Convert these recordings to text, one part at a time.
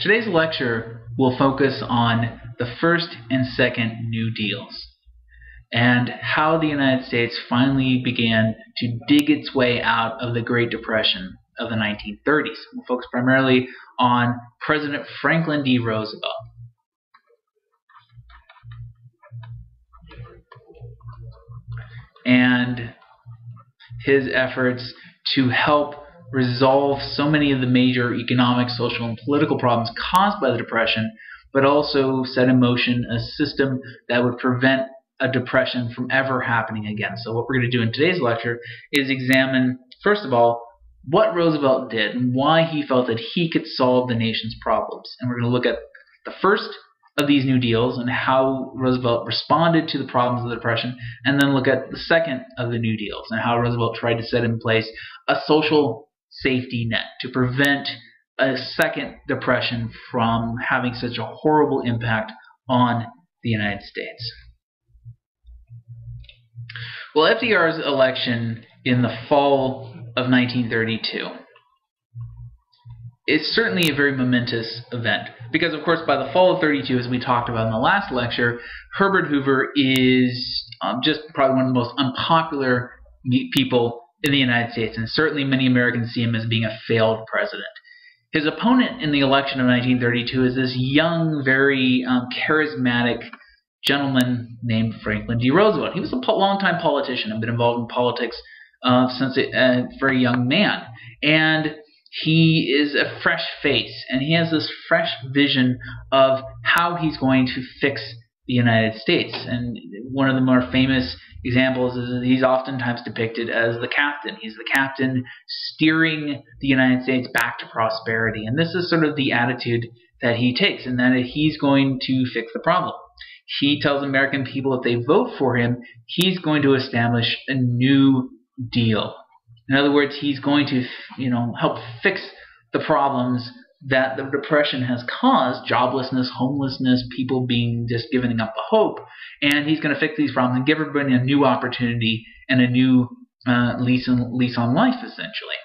Today's lecture will focus on the first and second New Deals and how the United States finally began to dig its way out of the Great Depression of the 1930s. We'll focus primarily on President Franklin D. Roosevelt. And his efforts to help resolve so many of the major economic, social, and political problems caused by the Depression, but also set in motion a system that would prevent a depression from ever happening again. So what we're going to do in today's lecture is examine, first of all, what Roosevelt did and why he felt that he could solve the nation's problems. And we're going to look at the first of these New Deals and how Roosevelt responded to the problems of the Depression, and then look at the second of the New Deals and how Roosevelt tried to set in place a social safety net to prevent a second depression from having such a horrible impact on the United States. Well, FDR's election in the fall of 1932 is certainly a very momentous event because, of course, by the fall of 32, as we talked about in the last lecture, Herbert Hoover is just probably one of the most unpopular people in the United States, and certainly many Americans see him as being a failed president. His opponent in the election of 1932 is this young, very charismatic gentleman named Franklin D. Roosevelt. He was a longtime politician and been involved in politics since a very young man. And he is a fresh face, and he has this fresh vision of how he's going to fix the United States. And one of the more famous examples is that he's oftentimes depicted as the captain. He's the captain steering the United States back to prosperity. And this is sort of the attitude that he takes, and that he's going to fix the problem. He tells American people if they vote for him, he's going to establish a New Deal. In other words, he's going to, help fix the problems that the Depression has caused: joblessness, homelessness, people being just giving up the hope. And he's going to fix these problems and give everybody a new opportunity and a new lease on life, essentially.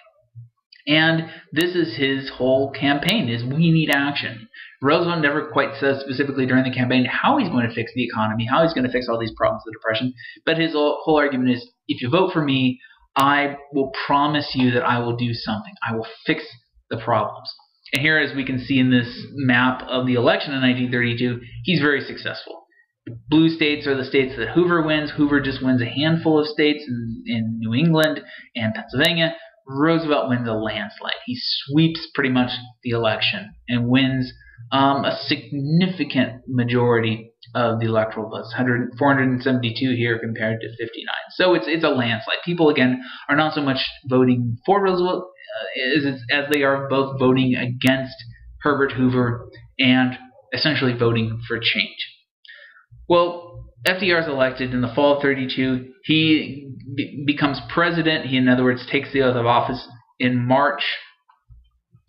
And this is his whole campaign, is we need action. Roosevelt never quite says specifically during the campaign how he's going to fix the economy, how he's going to fix all these problems of the Depression, but his whole argument is, if you vote for me, I will promise you that I will do something. I will fix the problems. And here, as we can see in this map of the election in 1932, he's very successful. The blue states are the states that Hoover wins. Hoover just wins a handful of states in New England and Pennsylvania. Roosevelt wins a landslide. He sweeps pretty much the election and wins a significant majority of the electoral votes, 472 here compared to 59. So it's a landslide. People, again, are not so much voting for Roosevelt as they are both voting against Herbert Hoover and essentially voting for change. Well, FDR is elected in the fall of 32. He becomes president. He, in other words, takes the oath of office in March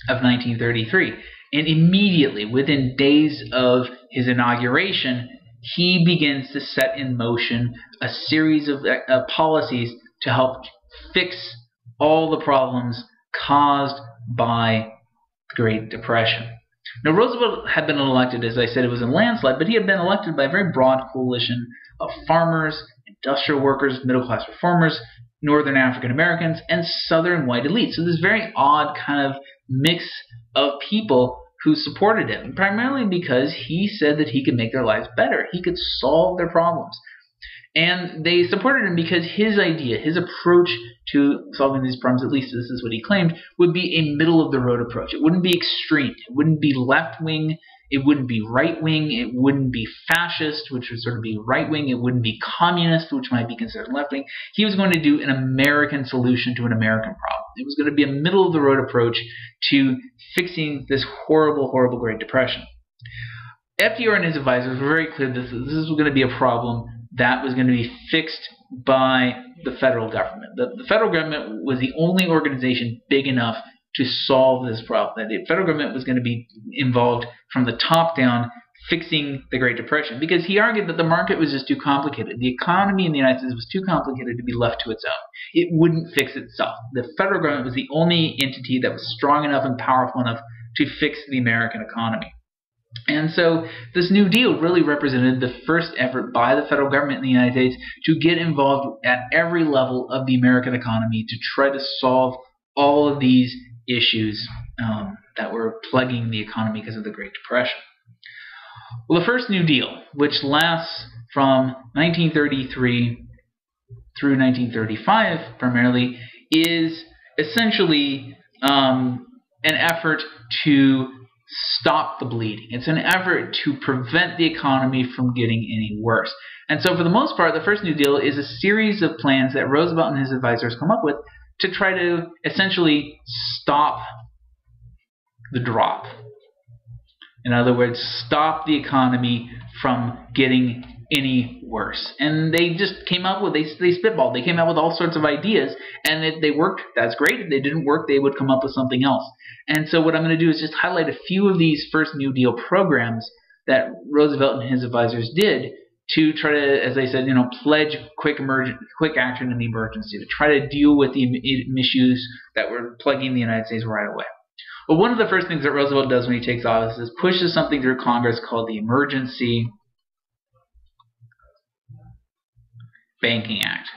of 1933. And immediately, within days of his inauguration, he begins to set in motion a series of policies to help fix all the problems caused by the Great Depression. Now, Roosevelt had been elected, as I said, it was a landslide, but he had been elected by a very broad coalition of farmers, industrial workers, middle-class reformers, Northern African Americans, and Southern white elites. So this very odd kind of mix of people who supported him, primarily because he said that he could make their lives better. He could solve their problems. And they supported him because his idea, his approach to solving these problems, at least this is what he claimed, would be a middle-of-the-road approach. It wouldn't be extreme. It wouldn't be left-wing. It wouldn't be right-wing. It wouldn't be fascist, which would sort of be right-wing. It wouldn't be communist, which might be considered left-wing. He was going to do an American solution to an American problem. It was going to be a middle-of-the-road approach to fixing this horrible, horrible Great Depression. FDR and his advisors were very clear that this is going to be a problem that was going to be fixed by the federal government. The federal government was the only organization big enough to solve this problem. The federal government was going to be involved from the top down fixing the Great Depression, because he argued that the market was just too complicated. The economy in the United States was too complicated to be left to its own. It wouldn't fix itself. The federal government was the only entity that was strong enough and powerful enough to fix the American economy. And so this New Deal really represented the first effort by the federal government in the United States to get involved at every level of the American economy to try to solve all of these issues that were plaguing the economy because of the Great Depression. Well, the first New Deal, which lasts from 1933 through 1935 primarily, is essentially an effort to stop the bleeding. It's an effort to prevent the economy from getting any worse. And so for the most part, the first New Deal is a series of plans that Roosevelt and his advisors come up with to try to essentially stop the drop. In other words, stop the economy from getting any worse. And they just came up with, they spitballed. They came up with all sorts of ideas, and if they worked, that's great. If they didn't work, they would come up with something else. And so what I'm going to do is just highlight a few of these first New Deal programs that Roosevelt and his advisors did to try to, as I said, you know, pledge quick action in the emergency, to try to deal with the issues that were plaguing the United States right away. But one of the first things that Roosevelt does when he takes office is pushes something through Congress called the Emergency Banking Act.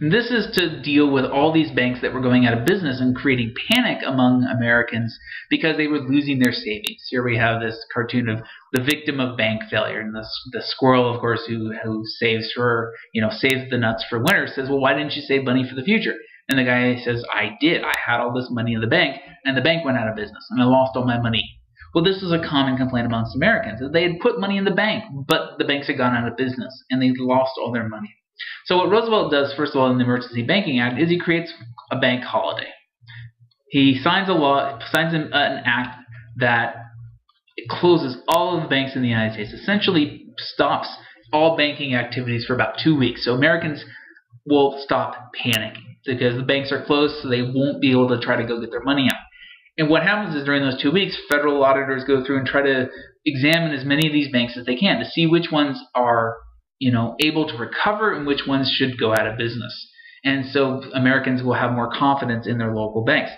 And this is to deal with all these banks that were going out of business and creating panic among Americans because they were losing their savings. Here we have this cartoon of the victim of bank failure, and the squirrel, of course, who saves for, you know, saves the nuts for winter, says, "Well, why didn't you save money for the future?" And the guy says, "I did. I had all this money in the bank, and the bank went out of business, and I lost all my money." Well, this was a common complaint amongst Americans, that they had put money in the bank, but the banks had gone out of business, and they lost all their money. So what Roosevelt does, first of all, in the Emergency Banking Act, is he creates a bank holiday. He signs a law, signs an act that closes all of the banks in the United States, essentially stops all banking activities for about 2 weeks. So Americans will stop panicking, because the banks are closed, so they won't be able to try to go get their money out. And what happens is during those 2 weeks, federal auditors go through and try to examine as many of these banks as they can to see which ones are, you know, able to recover and which ones should go out of business. And so Americans will have more confidence in their local banks.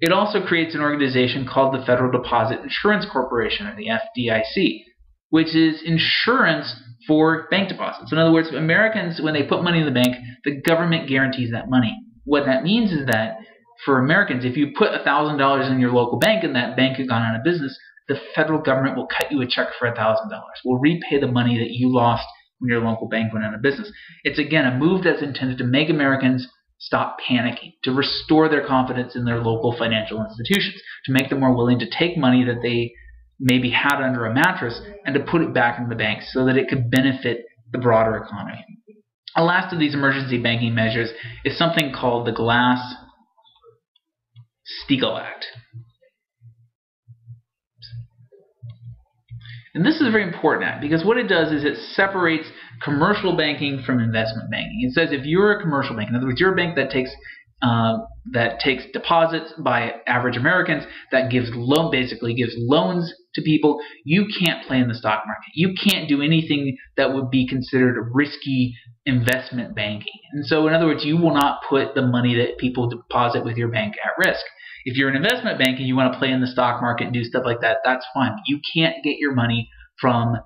It also creates an organization called the Federal Deposit Insurance Corporation, or the FDIC, which is insurance for bank deposits. In other words, Americans, when they put money in the bank, the government guarantees that money. What that means is that for Americans, if you put $1,000 in your local bank and that bank had gone out of business, the federal government will cut you a check for $1,000. We'll repay the money that you lost when your local bank went out of business. It's, again, a move that's intended to make Americans stop panicking, to restore their confidence in their local financial institutions, to make them more willing to take money that they maybe had under a mattress and to put it back in the bank so that it could benefit the broader economy. The last of these emergency banking measures is something called the Glass Steagall Act. And this is a very important act because what it does is it separates commercial banking from investment banking. It says if you're a commercial bank, in other words, you're a bank that takes deposits by average Americans, that gives basically gives loans to people, you can't play in the stock market. You can't do anything that would be considered risky investment banking. And so, in other words, you will not put the money that people deposit with your bank at risk. If you're an investment bank and you want to play in the stock market and do stuff like that, that's fine. You can't get your money from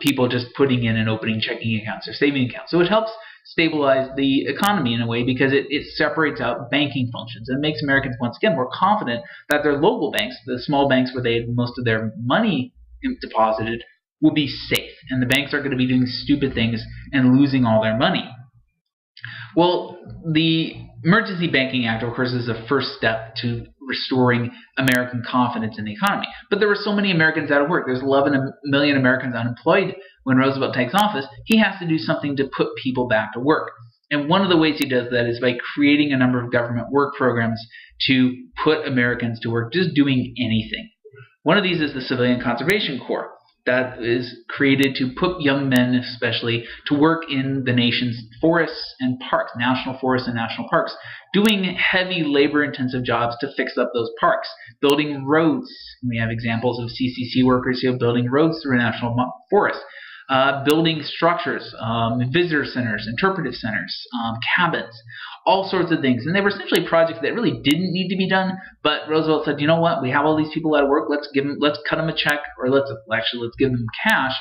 people just putting in and opening checking accounts or saving accounts. So it helps stabilize the economy in a way because it separates out banking functions and makes Americans, once again, more confident that their local banks, the small banks where they had most of their money deposited, will be safe, and the banks are going to be doing stupid things and losing all their money. Well, the Emergency Banking Act, of course, is the first step to restoring American confidence in the economy. But there were so many Americans out of work. There's 11 million Americans unemployed when Roosevelt takes office. He has to do something to put people back to work. And one of the ways he does that is by creating a number of government work programs to put Americans to work just doing anything. One of these is the Civilian Conservation Corps. That is created to put young men, especially, to work in the nation's forests and parks, national forests and national parks, doing heavy labor-intensive jobs to fix up those parks, building roads. We have examples of CCC workers who are building roads through national forests, building structures, visitor centers, interpretive centers, cabins, all sorts of things. And they were essentially projects that really didn't need to be done, but Roosevelt said, you know what, we have all these people out of work, let's cut them a check, or let's give them cash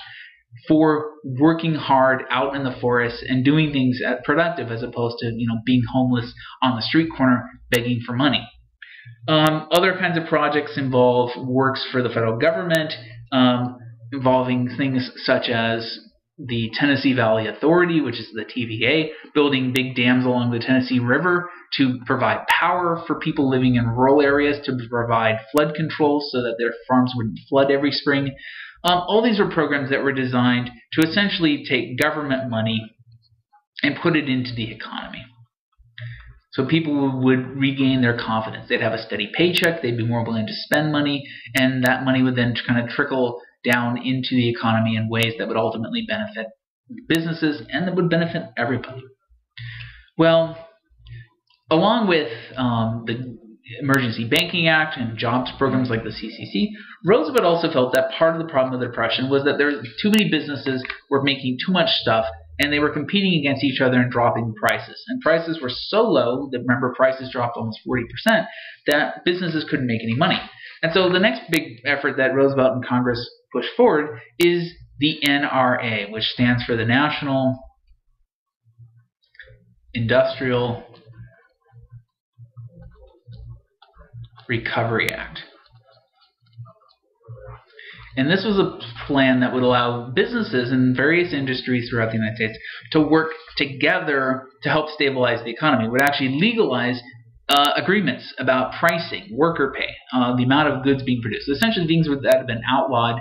for working hard out in the forest and doing things as productive, as opposed to, you know, being homeless on the street corner begging for money. Other kinds of projects involve works for the federal government, involving things such as the Tennessee Valley Authority, which is the TVA, building big dams along the Tennessee River to provide power for people living in rural areas, to provide flood control so that their farms wouldn't flood every spring. All these are programs that were designed to essentially take government money and put it into the economy. So people would regain their confidence. They'd have a steady paycheck, they'd be more willing to spend money, and that money would then kind of trickle down into the economy in ways that would ultimately benefit businesses and that would benefit everybody. Well, along with the Emergency Banking Act and jobs programs like the CCC, Roosevelt also felt that part of the problem of the Depression was that there were too many businesses were making too much stuff, and they were competing against each other and dropping prices. And prices were so low that, remember, prices dropped almost 40%, that businesses couldn't make any money. And so the next big effort that Roosevelt and Congress pushed forward is the NRA, which stands for the National Industrial Recovery Act. And this was a plan that would allow businesses in various industries throughout the United States to work together to help stabilize the economy. It would actually legalize agreements about pricing, worker pay, the amount of goods being produced. So essentially, things that had been outlawed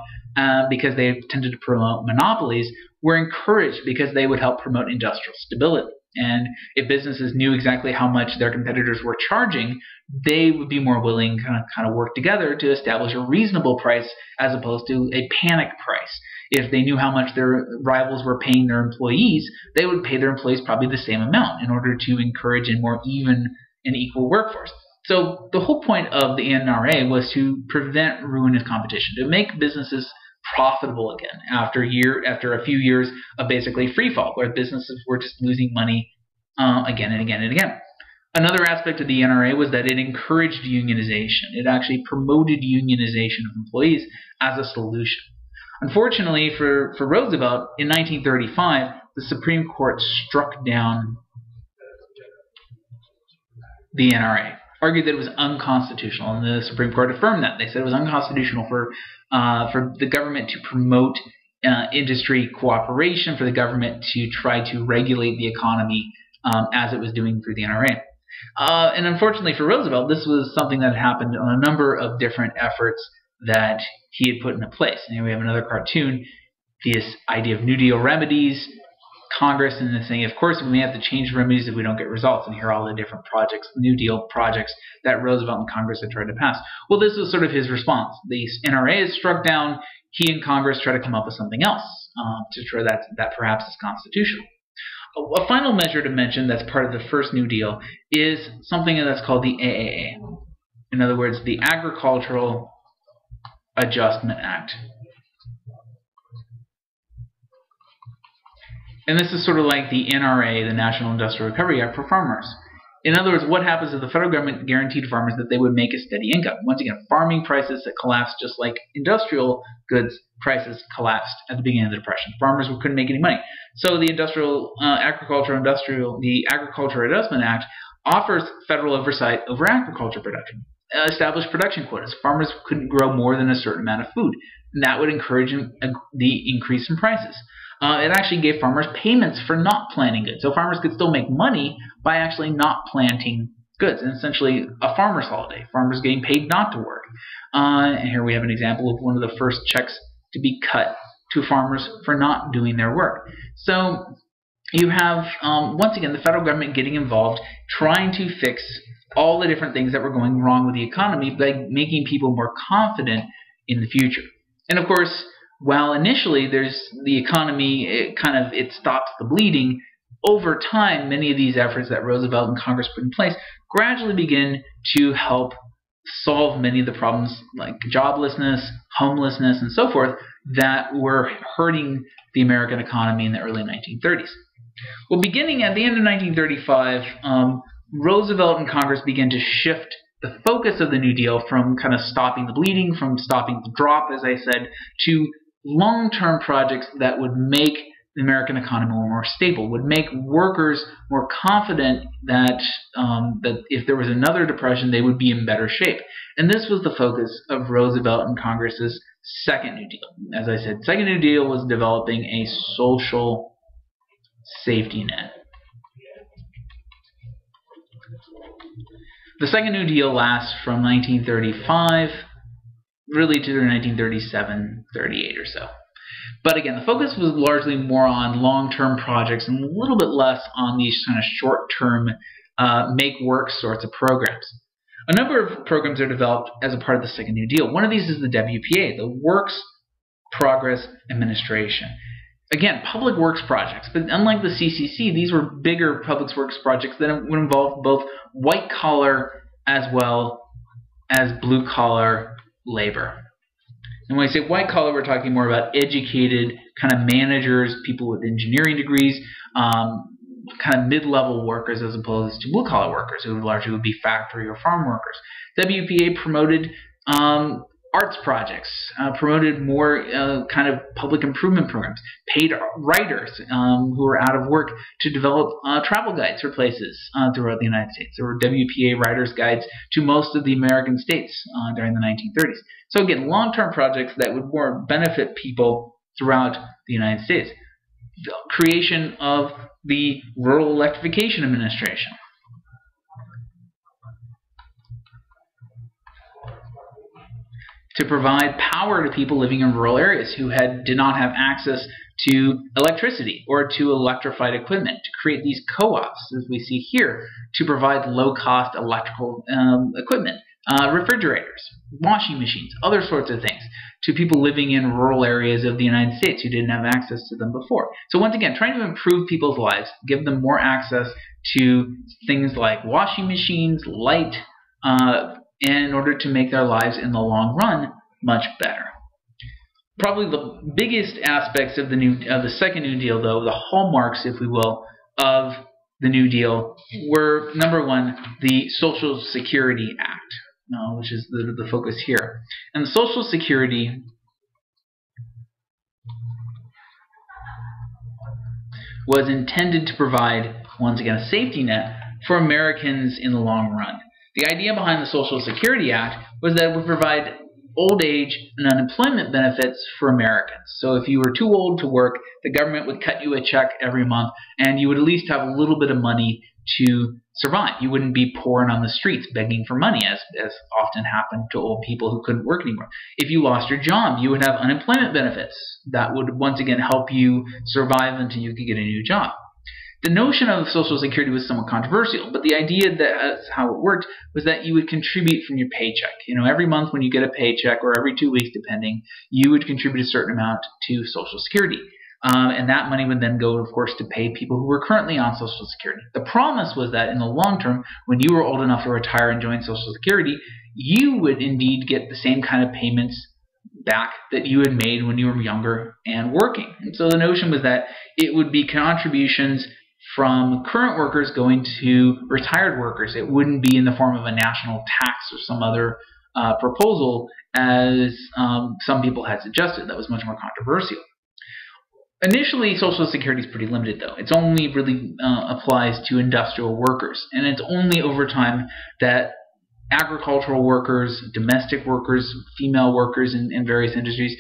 because they tended to promote monopolies were encouraged because they would help promote industrial stability. And if businesses knew exactly how much their competitors were charging, they would be more willing to kind of work together to establish a reasonable price as opposed to a panic price. If they knew how much their rivals were paying their employees, they would pay their employees probably the same amount in order to encourage a more even and equal workforce. So the whole point of the NRA was to prevent ruinous competition, to make businesses profitable again after a few years of basically free fall, where businesses were just losing money again and again and again. Another aspect of the NRA was that it encouraged unionization. It actually promoted unionization of employees as a solution. Unfortunately for Roosevelt, in 1935, the Supreme Court struck down the NRA, argued that it was unconstitutional, and the Supreme Court affirmed that. They said it was unconstitutional for the government to promote industry cooperation, for the government to try to regulate the economy as it was doing through the NRA. And unfortunately for Roosevelt, this was something that happened on a number of different efforts that he had put into place. And here we have another cartoon, this idea of New Deal remedies, Congress, and the thing, of course, we may have to change remedies if we don't get results. And here are all the different projects, New Deal projects, that Roosevelt and Congress had tried to pass. Well, this was sort of his response. The NRA is struck down. He and Congress try to come up with something else to try that perhaps is constitutional. A final measure to mention that's part of the first New Deal is something that's called the AAA. In other words, the Agricultural Adjustment Act. And this is sort of like the NRA, the National Industrial Recovery Act, for farmers. In other words, what happens is the federal government guaranteed farmers that they would make a steady income. Once again, farming prices had collapsed just like industrial goods prices collapsed at the beginning of the Depression. Farmers couldn't make any money. So the Agricultural Adjustment Act offers federal oversight over agriculture production, established production quotas. Farmers couldn't grow more than a certain amount of food, and that would encourage the increase in prices. It actually gave farmers payments for not planting goods. So farmers could still make money by actually not planting goods, and essentially a farmer's holiday. Farmers getting paid not to work. And here we have an example of one of the first checks to be cut to farmers for not doing their work. So you have, once again, the federal government getting involved, trying to fix all the different things that were going wrong with the economy by making people more confident in the future. And of course, while initially there's the economy, it stops the bleeding, over time many of these efforts that Roosevelt and Congress put in place gradually begin to help solve many of the problems like joblessness, homelessness, and so forth that were hurting the American economy in the early 1930s. Well, beginning at the end of 1935, Roosevelt and Congress began to shift the focus of the New Deal from kind of stopping the bleeding, from stopping the drop, as I said, to long-term projects that would make the American economy more stable, would make workers more confident that, that if there was another depression, they would be in better shape. And this was the focus of Roosevelt and Congress's second New Deal. As I said, second New Deal was developing a social safety net. The second New Deal lasts from 1935 really to 1937, 38 or so. But again, the focus was largely more on long-term projects and a little bit less on these kind of short-term make-work sorts of programs. A number of programs are developed as a part of the Second New Deal. One of these is the WPA, the Works Progress Administration. Again, public works projects, but unlike the CCC, these were bigger public works projects that would involve both white-collar as well as blue-collar labor. And when I say white-collar, we're talking more about educated kind of managers, people with engineering degrees, kind of mid-level workers as opposed to blue-collar workers, who largely would be factory or farm workers. WPA promoted arts projects, promoted more kind of public improvement programs, paid writers who were out of work to develop travel guides for places throughout the United States. There were WPA writers' guides to most of the American states during the 1930s. So again, long-term projects that would more benefit people throughout the United States. The creation of the Rural Electrification Administration. To provide power to people living in rural areas who did not have access to electricity or to electrified equipment, to create these co-ops, as we see here, to provide low-cost electrical equipment, refrigerators, washing machines, other sorts of things, to people living in rural areas of the United States who didn't have access to them before. So once again, trying to improve people's lives, give them more access to things like washing machines, light, and in order to make their lives in the long run much better. Probably the biggest aspects of the second New Deal, though, the hallmarks, if we will, of the New Deal were, number one, the Social Security Act, which is the focus here. And the Social Security was intended to provide, once again, a safety net for Americans in the long run. The idea behind the Social Security Act was that it would provide old age and unemployment benefits for Americans. So if you were too old to work, the government would cut you a check every month, and you would at least have a little bit of money to survive. You wouldn't be poor and on the streets begging for money, as often happened to old people who couldn't work anymore. If you lost your job, you would have unemployment benefits. That would, once again, help you survive until you could get a new job. The notion of Social Security was somewhat controversial, but the idea that's how it worked was that you would contribute from your paycheck. You know, every month when you get a paycheck, or every 2 weeks depending, you would contribute a certain amount to Social Security. And that money would then go, of course, to pay people who were currently on Social Security. The promise was that in the long term, when you were old enough to retire and join Social Security, you would indeed get the same kind of payments back that you had made when you were younger and working. And so the notion was that it would be contributions from current workers going to retired workers. It wouldn't be in the form of a national tax or some other proposal, as some people had suggested. That was much more controversial. Initially, Social Security is pretty limited, though. It's only really applies to industrial workers, and it's only over time that agricultural workers, domestic workers, female workers in various industries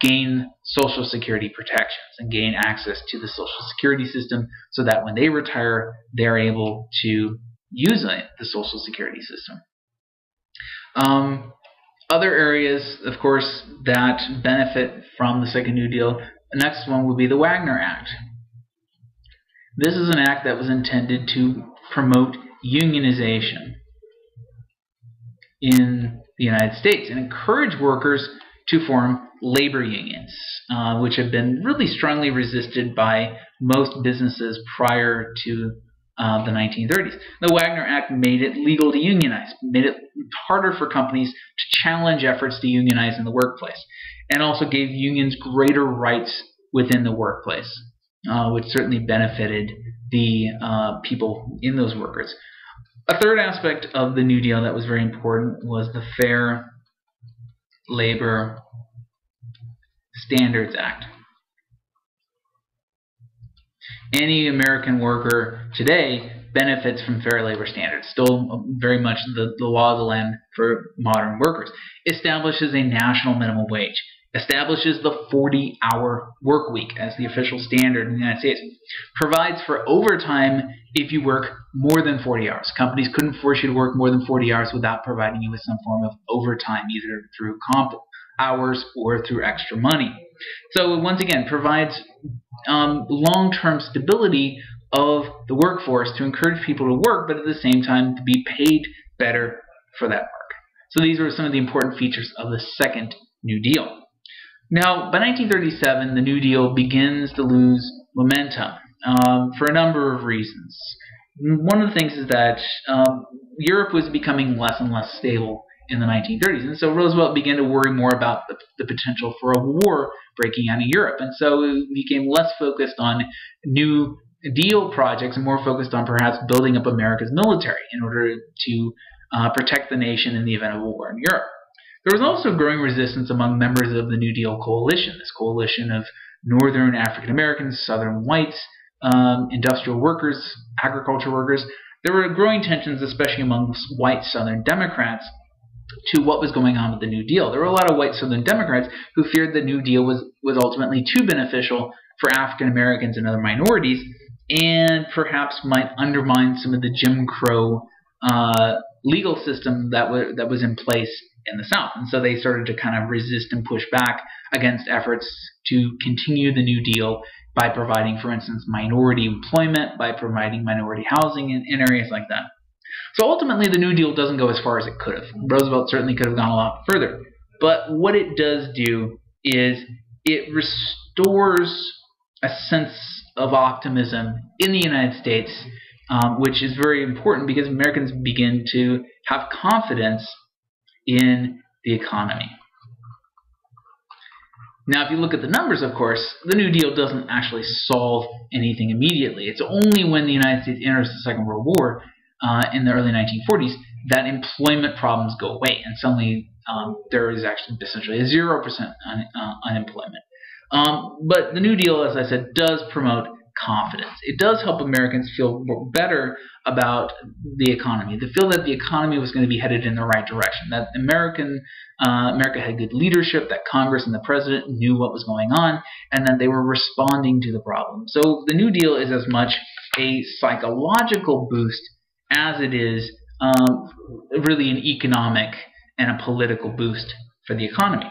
gain Social Security protections and gain access to the Social Security system, so that when they retire, they're able to use the Social Security system. Other areas, of course, that benefit from the Second New Deal, the next one would be the Wagner Act. This is an act that was intended to promote unionization in the United States and encourage workers to form labor unions, which have been really strongly resisted by most businesses prior to of the 1930s. The Wagner Act made it legal to unionize, made it harder for companies to challenge efforts to unionize in the workplace, and also gave unions greater rights within the workplace, which certainly benefited the people in those workers. A third aspect of the New Deal that was very important was the Fair Labor Standards Act. Any American worker today benefits from fair labor standards, still very much the law of the land for modern workers. Establishes a national minimum wage. Establishes the 40-hour work week as the official standard in the United States. Provides for overtime if you work more than 40 hours. Companies couldn't force you to work more than 40 hours without providing you with some form of overtime, either through comp hours or through extra money. So once again, provides long-term stability of the workforce to encourage people to work, but at the same time to be paid better for that work. So these were some of the important features of the second New Deal. Now, by 1937, the New Deal begins to lose momentum for a number of reasons. One of the things is that Europe was becoming less and less stable in the 1930s, and so Roosevelt began to worry more about the potential for a war breaking out in Europe, and so he became less focused on New Deal projects and more focused on perhaps building up America's military in order to protect the nation in the event of a war in Europe. There was also growing resistance among members of the New Deal coalition, this coalition of Northern African Americans, Southern whites, industrial workers, agriculture workers. There were growing tensions, especially among white Southern Democrats, to what was going on with the New Deal. There were a lot of white Southern Democrats who feared the New Deal was ultimately too beneficial for African Americans and other minorities, and perhaps might undermine some of the Jim Crow legal system that was in place in the South. And so they started to kind of resist and push back against efforts to continue the New Deal by providing, for instance, minority employment, by providing minority housing in areas like that. So ultimately, the New Deal doesn't go as far as it could have. Roosevelt certainly could have gone a lot further. But what it does do is it restores a sense of optimism in the United States, which is very important because Americans begin to have confidence in the economy. Now, if you look at the numbers, of course, the New Deal doesn't actually solve anything immediately. It's only when the United States enters the Second World War in the early 1940s, that employment problems go away, and suddenly there is actually essentially a 0% unemployment. But the New Deal, as I said, does promote confidence. It does help Americans feel better about the economy. They feel that the economy was going to be headed in the right direction, that America had good leadership, that Congress and the President knew what was going on, and that they were responding to the problem. So the New Deal is as much a psychological boost as it is really an economic and a political boost for the economy.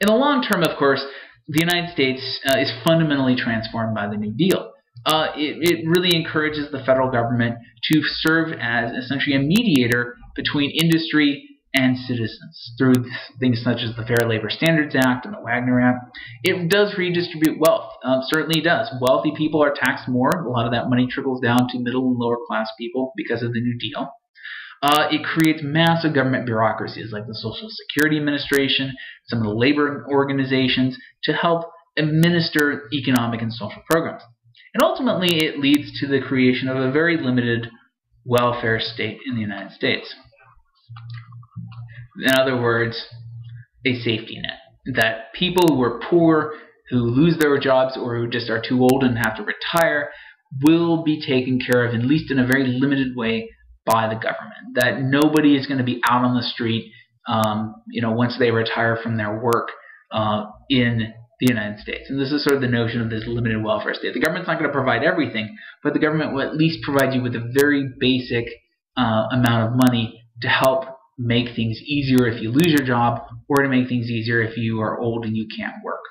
In the long term, of course, the United States is fundamentally transformed by the New Deal. It really encourages the federal government to serve as essentially a mediator between industry and citizens through things such as the Fair Labor Standards Act and the Wagner Act. It does redistribute wealth, certainly does. Wealthy people are taxed more. A lot of that money trickles down to middle and lower class people because of the New Deal. It creates massive government bureaucracies like the Social Security Administration, some of the labor organizations to help administer economic and social programs. And ultimately, it leads to the creation of a very limited welfare state in the United States. In other words, a safety net, that people who are poor, who lose their jobs, or who just are too old and have to retire, will be taken care of, at least in a very limited way, by the government. That nobody is going to be out on the street, once they retire from their work in the United States. And this is sort of the notion of this limited welfare state. The government's not going to provide everything, but the government will at least provide you with a very basic amount of money to help make things easier if you lose your job, or to make things easier if you are old and you can't work.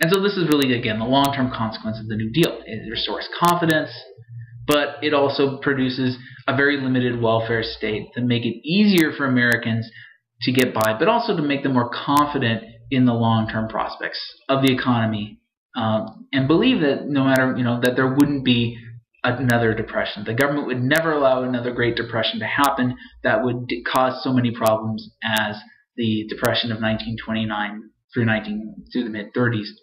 And so this is really, again, the long-term consequence of the New Deal. It restores confidence, but it also produces a very limited welfare state to make it easier for Americans to get by, but also to make them more confident in the long-term prospects of the economy, and believe that no matter, that there wouldn't be another depression. The government would never allow another Great Depression to happen that would cause so many problems as the Depression of 1929 through the mid-30s